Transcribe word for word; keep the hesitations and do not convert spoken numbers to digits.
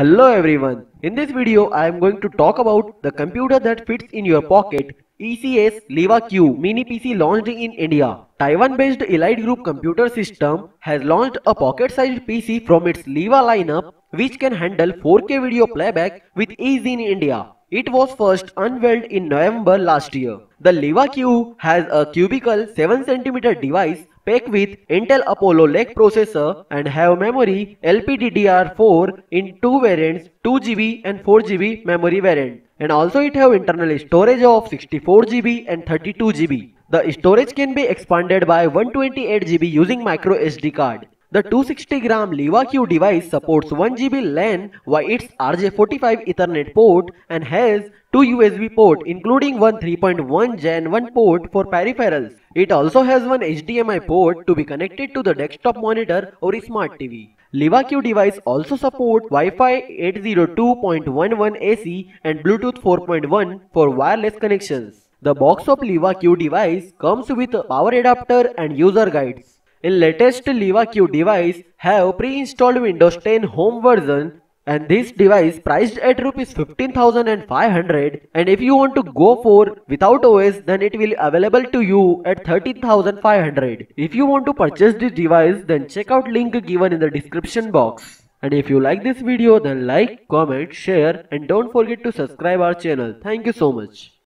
Hello everyone, in this video I am going to talk about the computer that fits in your pocket, E C S LIVA Q mini P C launched in India. Taiwan-based Elite Group Computer System has launched a pocket-sized P C from its LIVA lineup which can handle four K video playback with ease in India. It was first unveiled in November last year. The LIVA Q has a cubical seven centimeter device packed with Intel Apollo Lake processor and have memory L P D D R four in two variants, two G B and four G B memory variant, and also it have internal storage of sixty-four G B and thirty-two G B. The storage can be expanded by one twenty-eight G B using micro S D card. The two hundred sixty gram LIVA Q device supports one G B LAN via its R J forty-five Ethernet port and has two U S B ports including one three point one gen one port for peripherals. It also has one H D M I port to be connected to the desktop monitor or smart T V. LIVA Q device also supports Wi-Fi eight oh two point eleven A C and Bluetooth four point one for wireless connections. The box of LIVA Q device comes with a power adapter and user guides. In latest LIVA Q device have pre-installed Windows ten home version, and this device priced at rupees fifteen thousand five hundred, and if you want to go for without O S then it will available to you at thirteen thousand five hundred. If you want to purchase this device then check out link given in the description box. And if you like this video then like, comment, share, and don't forget to subscribe our channel. Thank you so much.